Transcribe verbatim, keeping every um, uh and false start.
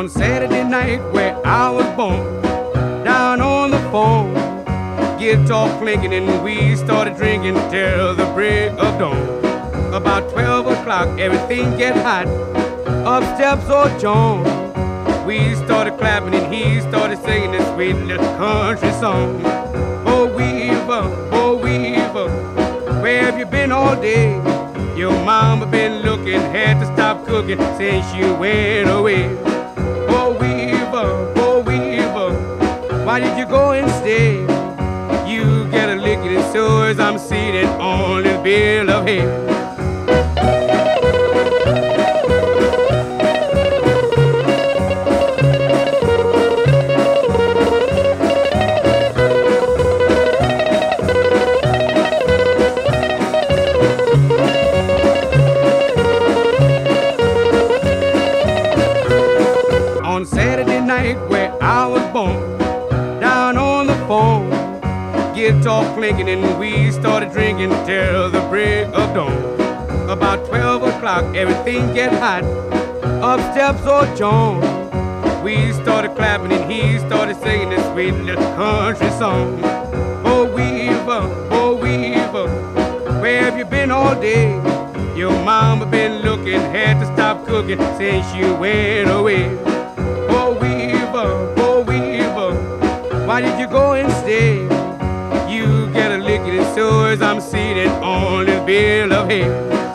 on Saturday night where I was born, down on the phone, guitar clinking, and we started drinking till the break of dawn. About twelve o'clock, everything get hot, up steps old John. We started clapping and he started singing this sweet little country song. Bo Weevil, Bo Weevil, where have you been all day? Your mama been looking, had to stop cooking since you went away. Bo Weevil, Bo Weevil, why did you go and stay? You get a licking as soon as I'm seated on this bill of hay. On Saturday night where I was born, down on the phone, guitar clinking, and we started drinking till the break of dawn. About twelve o'clock, everything get hot, up steps old John. We started clapping and he started singing this sweet little country song. Bo Weevil, Bo Weevil, where have you been all day? Your mama been looking, had to stop cooking since you went away. Why did you go and stay? You get a licking as soon as I'm seated on this bill of hay.